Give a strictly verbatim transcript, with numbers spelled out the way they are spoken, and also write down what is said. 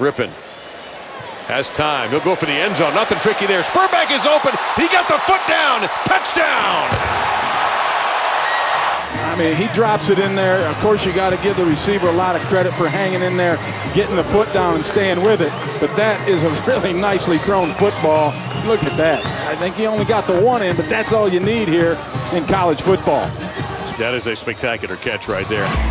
Rypien has time. He'll go for the end zone. Nothing tricky there. Sperbeck is open. He got the foot down. Touchdown. I mean, he drops it in there. Of course, you got to give the receiver a lot of credit for hanging in there, getting the foot down and staying with it. But that is a really nicely thrown football. Look at that. I think he only got the one in, but that's all you need here in college football. That is a spectacular catch right there.